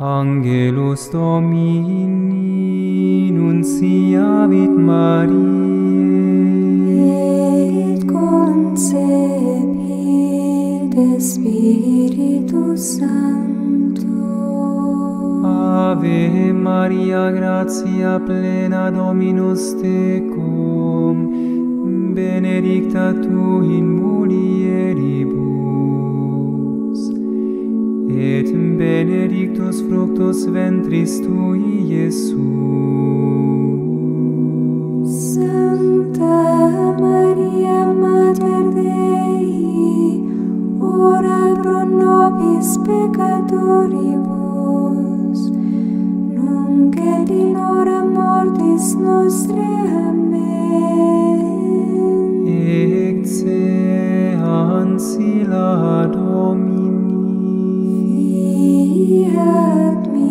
Angelus Domini nunciavit Mariae, et concepite Spiritus Sancto. Ave Maria, gratia plena, Dominus tecum, benedicta tu in mulieribus, et benedictus fructus ventris tui, Iesus. Santa Maria, Mater Dei, ora pro nobis peccatoribus, nunc et in hora mortis nostre, amen. Ecce ancilla Domini. Fiat mi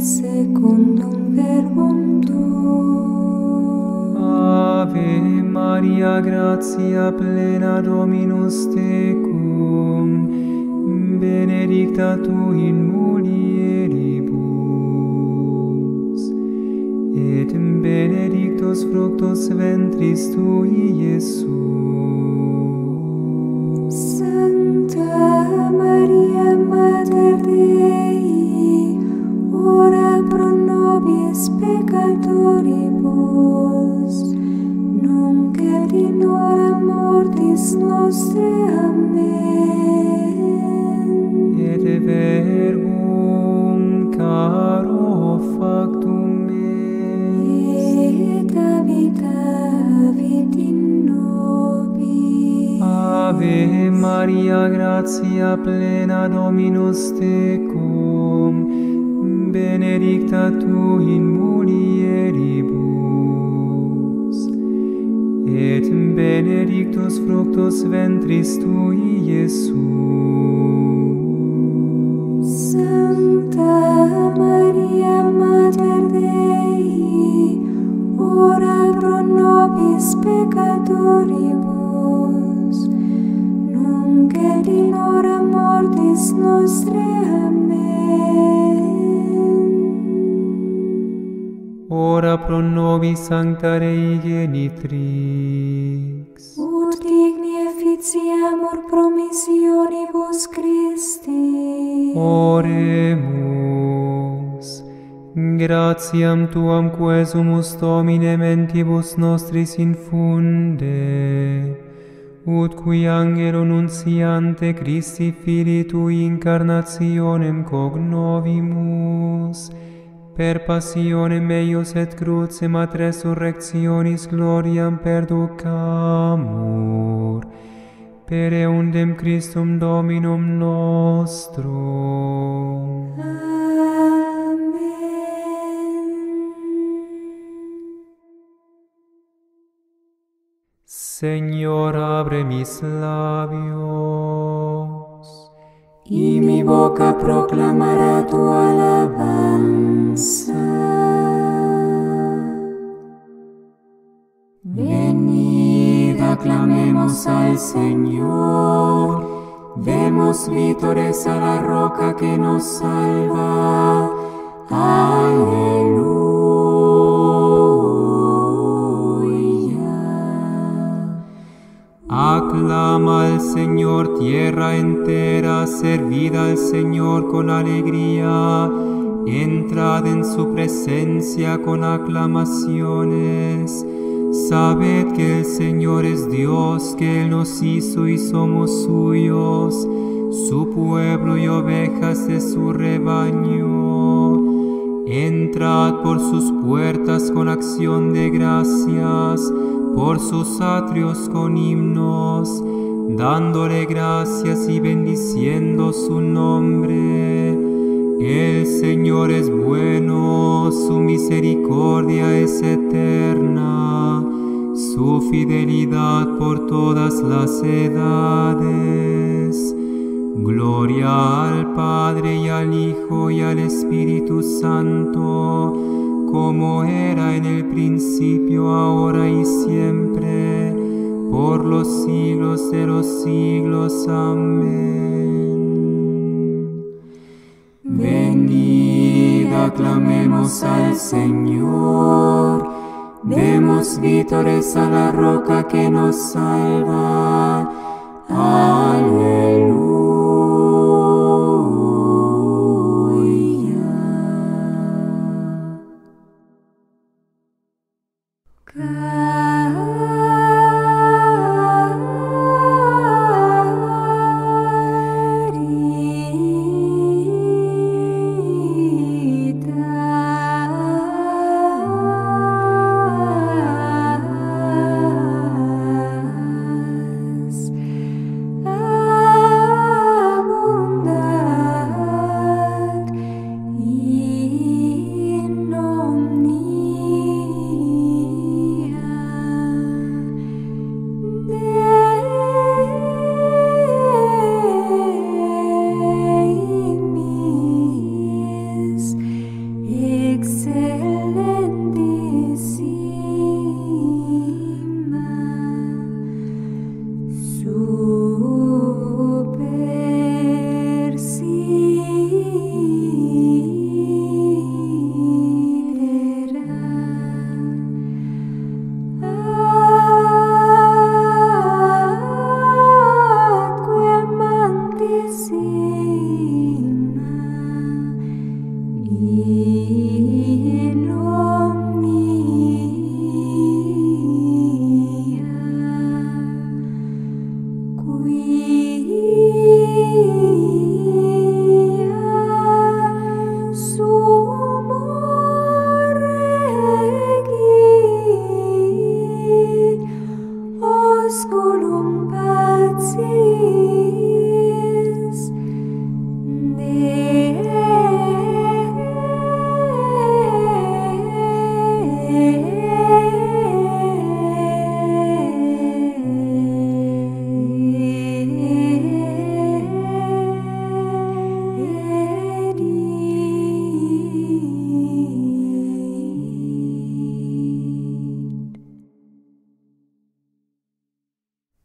secundum verbum tuum. Ave Maria, gratia plena, Dominus tecum, benedicta tu in mulieribus, et benedictus fructus ventris tui, Iesus. Santa Maria, Mater Dei, ora pro nobis peccatoribus, nunc et in hora mortis nostre, amen. Et verbum caro factum est, et habitavit in nobis. Ave Maria, gratia plena, Dominus tecum, benedicta tu in mulieribus, et benedictus fructus ventris tui, Iesus. Santa Maria, Mater Dei, ora pro nobis peccatoribus, nunc et in hora mortis nostre, amen. Ora pro nobis, Sancta Rei Genitrix, ut digni efficiamur promissionibus Christi. Oremus. Gratiam tuam quesumus Domine mentibus nostris infunde, ut qui angelo nunciante Christi Filii Tui incarnationem cognovimus, per passionem eius et crucem ad resurrectionis gloriam perducamur, per eundem Christum Dominum nostrum. Amen. Señor, abre mis labios, y mi boca proclamará tu alabanza. Venid, aclamemos al Señor, demos vítores a la roca que nos salva. Aleluya. Aclama al Señor, tierra entera, servid al Señor con alegría, entrad en su presencia con aclamaciones. Sabed que el Señor es Dios, que Él nos hizo y somos suyos, su pueblo y ovejas de su rebaño. Entrad por sus puertas con acción de gracias, por sus atrios con himnos. dándole gracias y bendiciendo su nombre. El Señor es bueno, su misericordia es eterna, su fidelidad por todas las edades. Gloria al Padre y al Hijo y al Espíritu Santo, como era en el principio, ahora y siempre, por los siglos de los siglos. Amén. Venid, aclamemos al Señor, demos vítores a la roca que nos salva. Aleluya.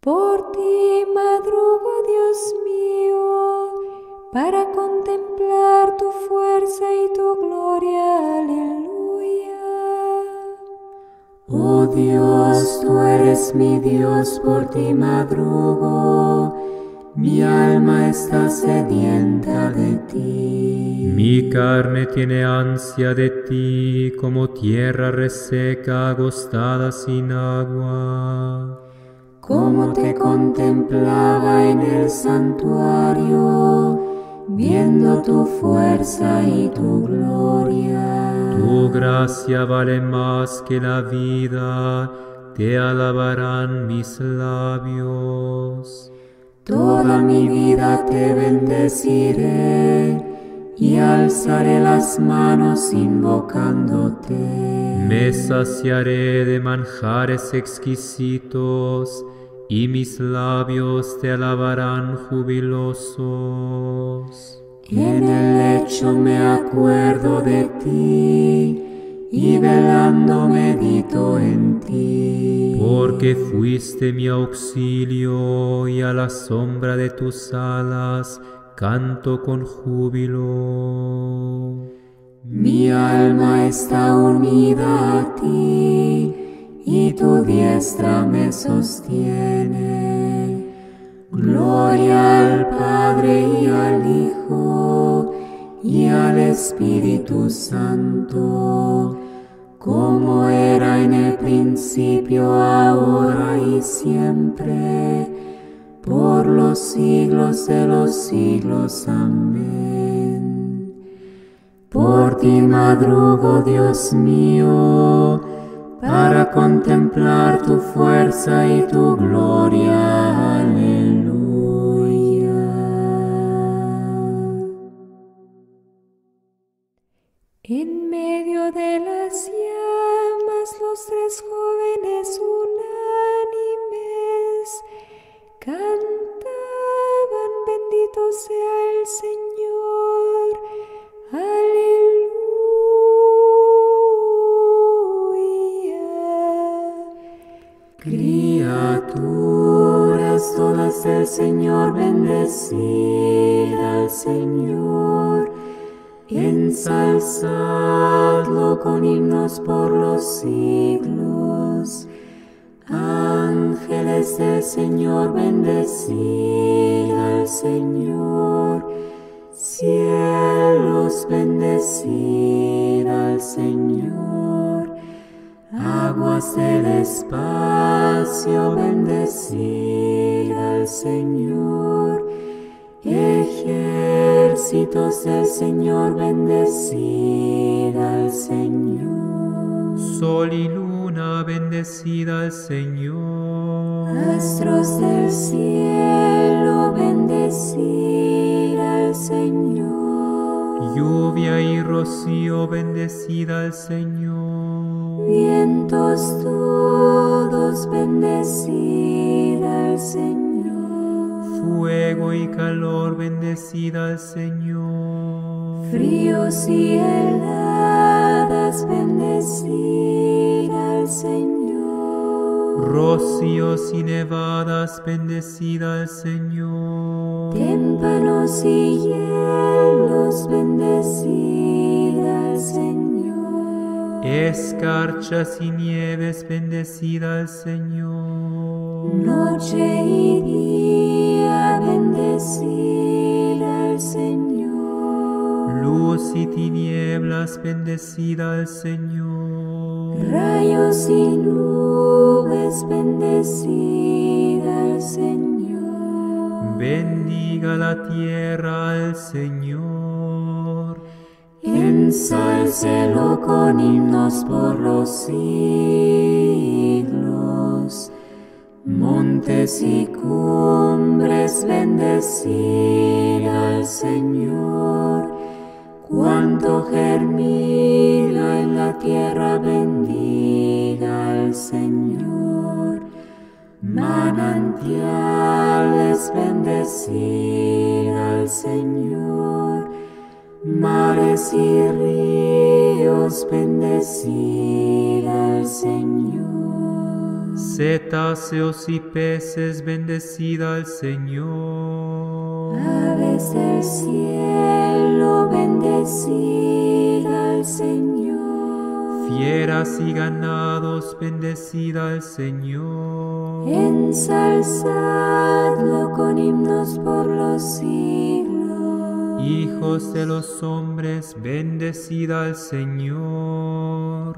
Por ti madrugo, Dios mío, para contemplar tu fuerza y tu gloria. Aleluya. Oh Dios, tú eres mi Dios, por ti madrugo, mi alma está sedienta de ti. Mi carne tiene ansia de ti, como tierra reseca, agostada sin agua. Como te contemplaba en el santuario, viendo tu fuerza y tu gloria. Tu gracia vale más que la vida, te alabarán mis labios. Toda mi vida te bendeciré, y alzaré las manos invocándote. Me saciaré de manjares exquisitos, y mis labios te alabarán jubilosos. En el lecho me acuerdo de ti, y velando medito en ti. Porque fuiste mi auxilio, y a la sombra de tus alas canto con júbilo. Mi alma está unida a ti, y tu diestra me sostiene. Gloria al Padre y al Hijo y al Espíritu Santo, como era en el principio, ahora y siempre, por los siglos de los siglos. Amén. Por ti madrugo, Dios mío, para contemplar tu fuerza y tu gloria. Aleluya. almas del Señor, bendecid al Señor, ensalzadlo con himnos por los siglos. Ángeles del Señor, bendecid al Señor, cielos, bendecid al Señor, aguas del espacio, bendecid al Señor, ejércitos del Señor, bendecid al Señor, sol y luna, bendecid al Señor, astros del cielo, bendecid al Señor, lluvia y rocío, bendecid al Señor, vientos todos, bendecid al Señor, fuego y calor, bendecid al Señor, fríos y heladas, bendecid al Señor, rocíos y nevadas, bendecid al Señor, témpanos y hielos, bendecid al Señor, escarchas y nieves, bendecid al Señor, noche y día, bendecid al Señor, luz y tinieblas, bendecid al Señor, rayos y nubes, bendecid al Señor, bendiga la tierra al Señor, ensálcelo con himnos por los siglos. Montes y cumbres, bendecid al Señor, cuanto germina en la tierra, bendiga al Señor, manantiales, bendecid al Señor, mares y ríos, bendecid al Señor, cetáceos y peces, bendecid al Señor, aves del cielo, bendecid al Señor, fieras y ganados, bendecid al Señor, ensalzadlo con himnos por los siglos, hijos de los hombres, bendecid al Señor,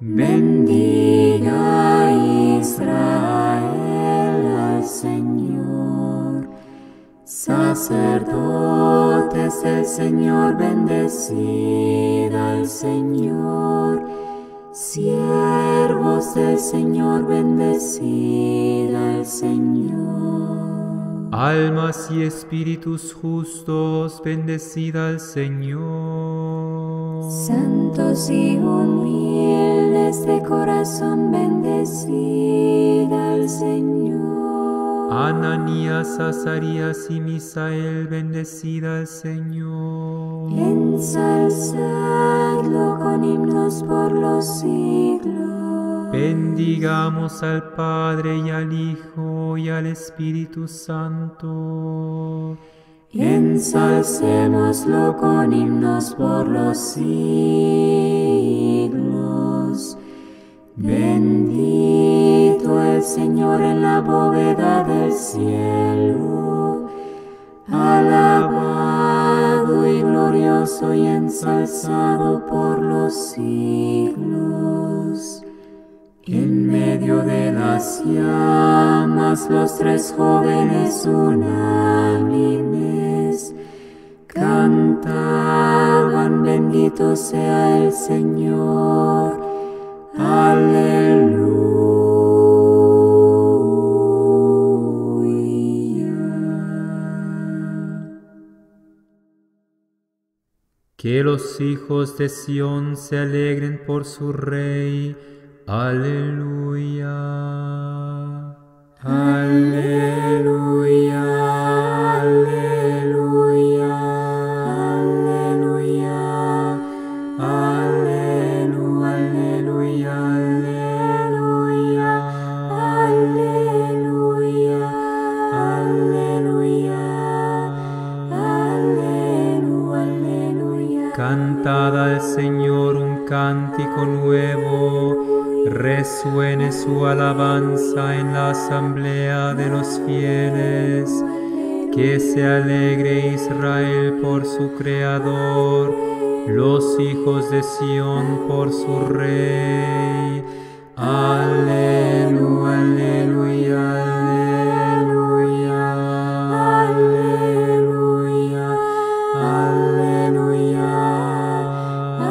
bendiga Israel al Señor, sacerdotes del Señor, bendecid al Señor, siervos del Señor, bendecid al Señor, almas y espíritus justos, bendecid al Señor, santos y humildes de corazón, bendecid al Señor, Ananías, Azarías y Misael, bendecid al Señor, ensalzadlo con himnos por los siglos, bendigamos al Padre y al Hijo y al Espíritu Santo, ensalcémoslo con himnos por los siglos. Bendito el Señor en la bóveda del cielo, alabado y glorioso y ensalzado por los siglos. En medio de las llamas, los tres jóvenes unánimes cantaban: bendito sea el Señor, aleluya. Que los hijos de Sión se alegren por su Rey, aleluya, aleluya, aleluya, aleluya, aleluya, aleluya, aleluya, aleluya, aleluya. Cantad al Señor un cántico nuevo, resuene su alabanza en la asamblea de los fieles. Que se alegre Israel por su Creador, los hijos de Sión por su Rey. Aleluya, aleluya, aleluya, aleluya, aleluya,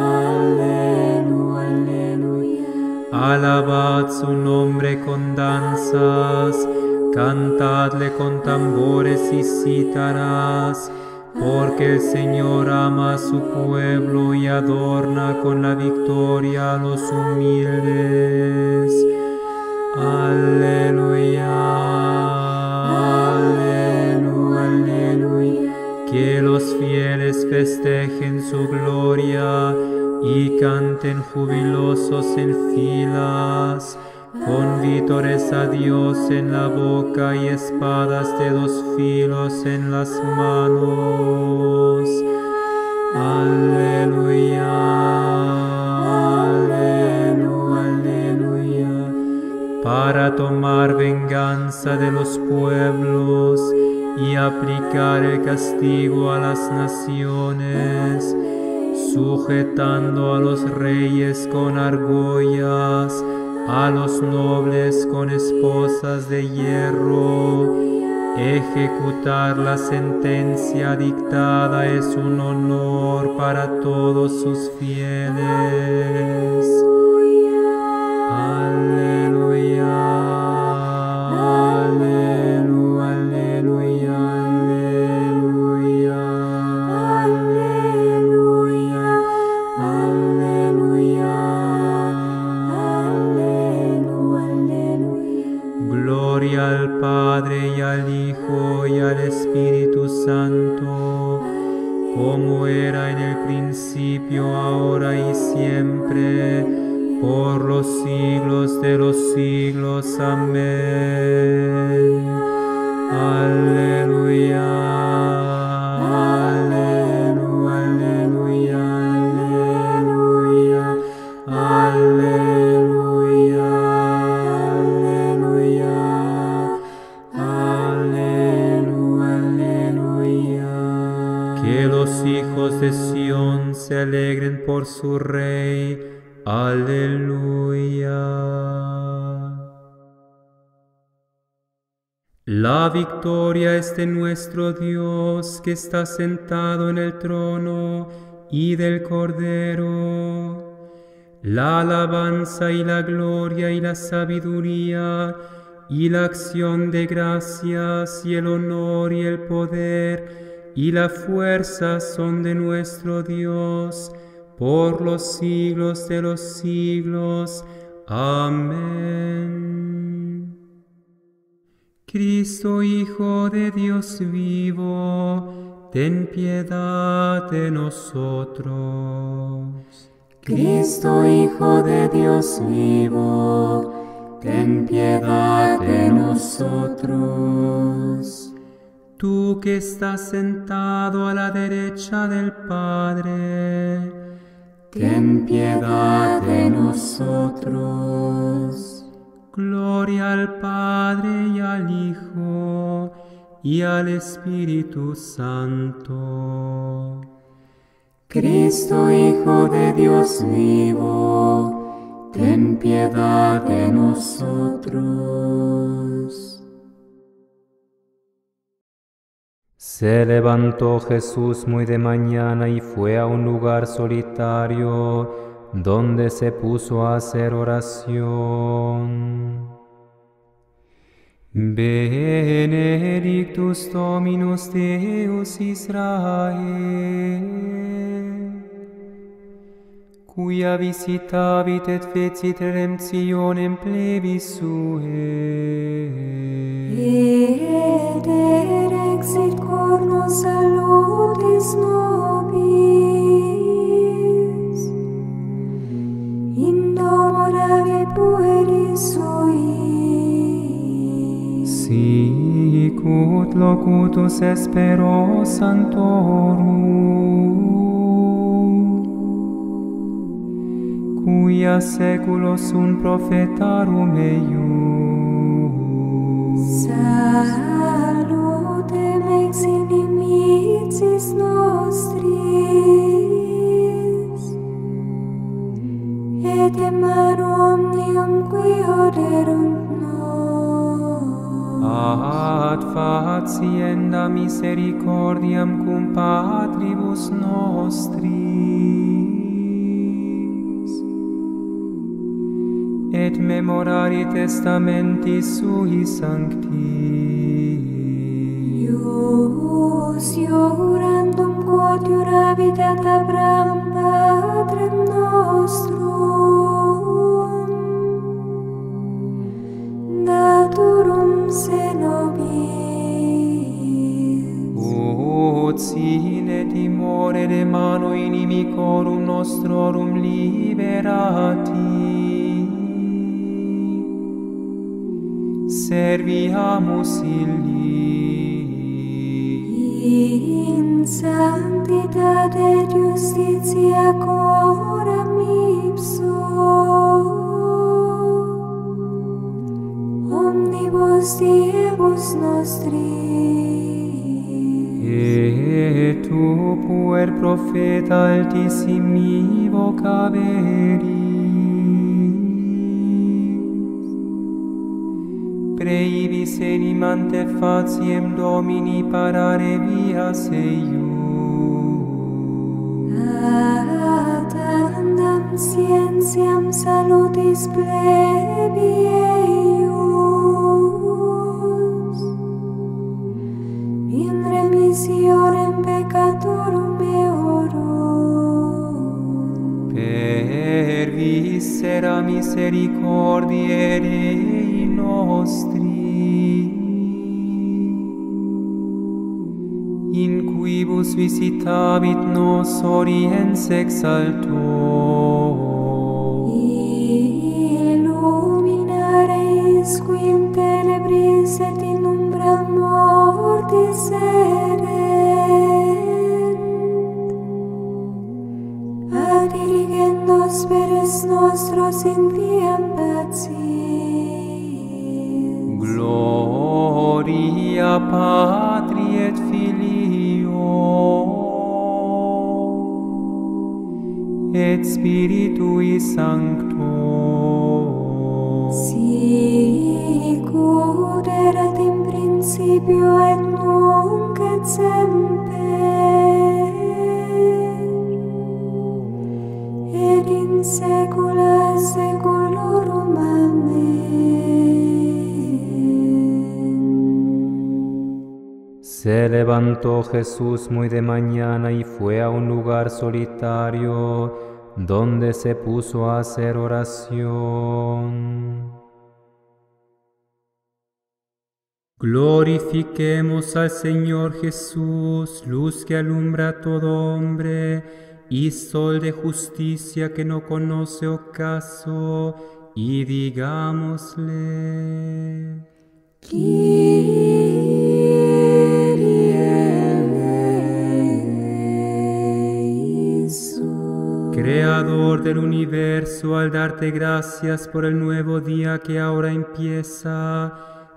aleluya, aleluya. Alabad su nombre con danzas, cantadle con tambores y cítaras, porque el Señor ama a su pueblo y adorna con la victoria a los humildes. Aleluya, aleluya, aleluya. Que los fieles festejen su gloria y canten jubilosos en filas, con vítores a Dios en la boca y espadas de dos filos en las manos. Aleluya, aleluya, aleluya. Para tomar venganza de los pueblos y aplicar el castigo a las naciones, sujetando a los reyes con argollas, a los nobles con esposas de hierro. Ejecutar la sentencia dictada es un honor para todos sus fieles. Aleluya, aleluya, aleluya, aleluya, aleluya, aleluya. Gloria al Padre, y al Hijo, y al Espíritu Santo, como era en el principio, ahora y siempre, por los siglos de los siglos. Amén. Aleluya, aleluya, aleluya, aleluya, aleluya. Hijos de Sión se alegren por su Rey. Aleluya. La victoria es de nuestro Dios, que está sentado en el trono, y del Cordero. La alabanza y la gloria y la sabiduría y la acción de gracias y el honor y el poder y la fuerza son de nuestro Dios, por los siglos de los siglos. Amén. Cristo, Hijo de Dios vivo, ten piedad de nosotros. Cristo, Hijo de Dios vivo, ten piedad de nosotros. Tú que estás sentado a la derecha del Padre, ten piedad de nosotros. Gloria al Padre, y al Hijo, y al Espíritu Santo. Cristo, Hijo de Dios vivo, ten piedad de nosotros. Se levantó Jesús muy de mañana y fue a un lugar solitario, donde se puso a hacer oración. Benedictus Dominus Deus Israel, cuia visitavit et fecit redemptionem plebis suae. Sit cornos salutis nobis, in domore pueri sui. Sicut locutus espero santorum, cuia seculo sunt profetarum eius. Salutem ex inimicis nostris, et emar omnium qui oderunt nos. Ad facienda misericordiam cum patribus nostris, et memorari testamenti sui sancti. Ius iurandum quod iuravit ad Abraham patrem nostrum, daturum se nobis. Ut sine timore de mano inimicorum nostrorum liberati, serviamus illi. In sanctitate justitia coram ipso, omnibus diebus nostris. Et tu, puer profeta altissimi vocaberi, preibis enim ante faciem Domini parare vias eius. Ad andam scientiam salutis plebi eius, in remissionem peccatorum meorum. Per vissera misericordiae Dei nostri, in quibus visitabit nos oriens exaltor. Illuminare eis qui in tenebris et in umbra mortis erent, adirigendo speres nostros in viam pacis. Gloria Patri et Filio et Spiritui Sancto. Sic ut erat in principio et nunc et semper et in saecula saeculorum. Amen. Se levantó Jesús muy de mañana y fue a un lugar solitario, donde se puso a hacer oración. Glorifiquemos al Señor Jesús, luz que alumbra a todo hombre, y sol de justicia que no conoce ocaso, y digámosle: Creador del universo, al darte gracias por el nuevo día que ahora empieza,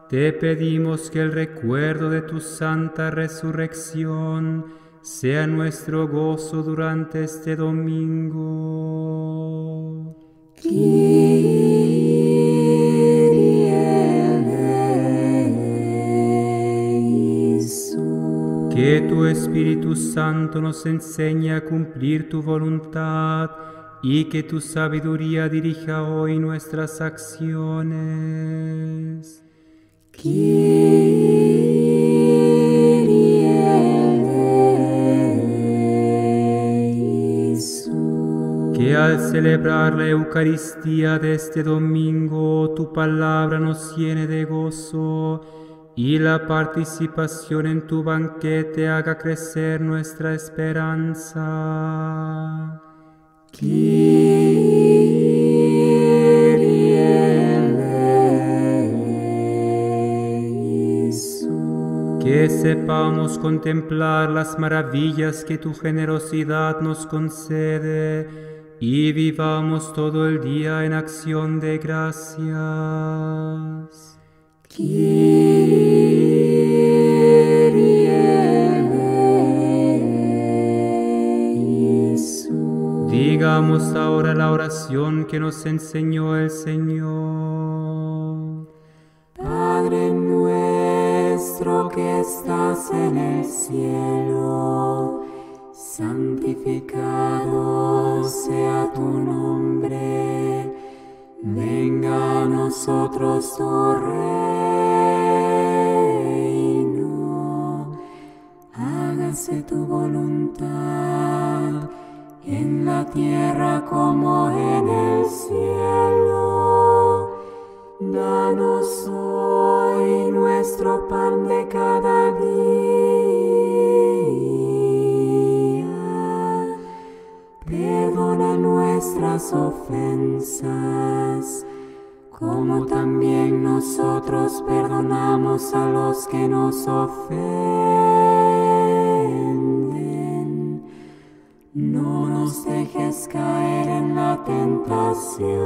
te pedimos que el recuerdo de tu santa resurrección sea nuestro gozo durante este domingo. Que tu Espíritu Santo nos enseñe a cumplir tu voluntad y que tu sabiduría dirija hoy nuestras acciones. Que al celebrar la Eucaristía de este domingo, tu palabra nos llene de gozo y la participación en tu banquete haga crecer nuestra esperanza. Que sepamos contemplar las maravillas que tu generosidad nos concede y vivamos todo el día en acción de gracias. Kyrieleison. Digamos ahora la oración que nos enseñó el Señor. Padre nuestro que estás en el cielo, santificado sea tu nombre, venga a nosotros tu reino, hágase tu voluntad en la tierra como en el cielo. Danos hoy nuestro pan de cada día. Perdona nuestras ofensas, como también nosotros perdonamos a los que nos ofenden. No nos dejes caer en la tentación,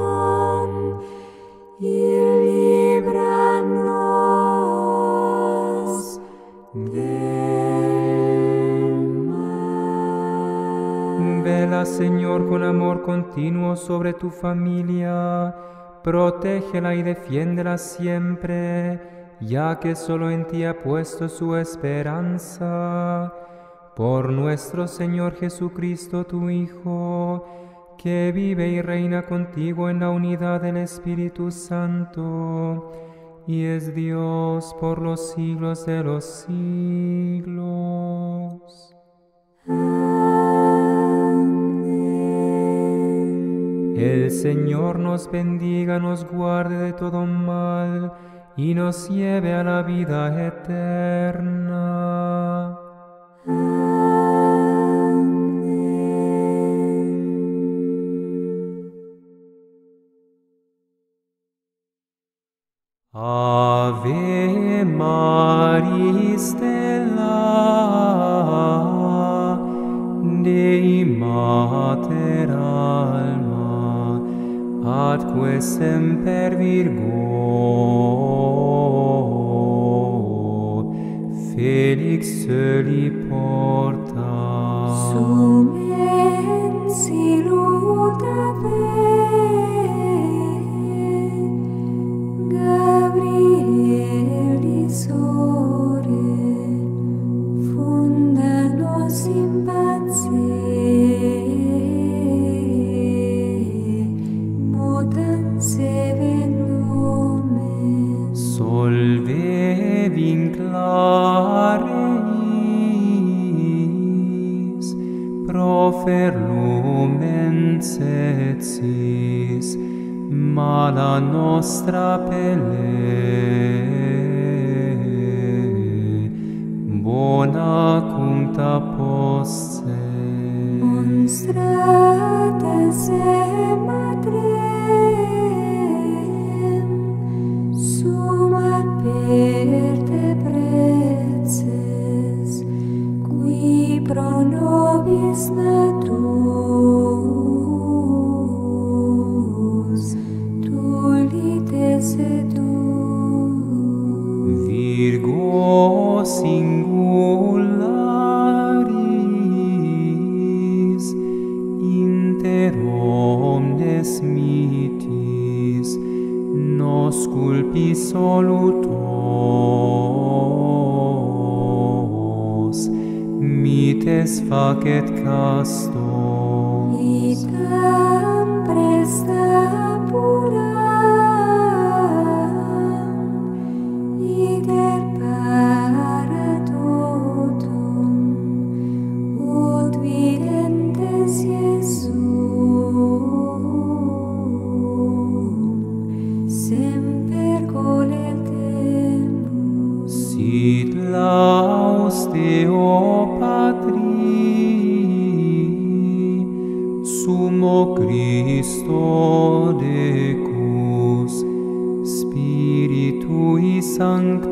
y líbranos del mal. Vela, Señor, con amor continuo sobre tu familia, protégela y defiéndela siempre, ya que solo en ti ha puesto su esperanza. Por nuestro Señor Jesucristo, tu Hijo, que vive y reina contigo en la unidad del Espíritu Santo, y es Dios por los siglos de los siglos. Amén. El Señor nos bendiga, nos guarde de todo mal, y nos lleve a la vida eterna. Amén. Ave Maris Stella, Dei Mater Alma, atque semper Virgo, Felix Soli porta. Sumens iluta te, Kyrieleison, fúndanos in pace, mutans evenum. Solve vinclareis, profer lumens et sis, mala nostra pele, bona cuncta posse. Monstrates e matrem, summa per te preces, qui pro nobis natur. Virgo singularis, inter omnes mitis, nos culpi solutos, mites facet castos. Itam presta pura, Cristo decus, Spiritui Sanctus.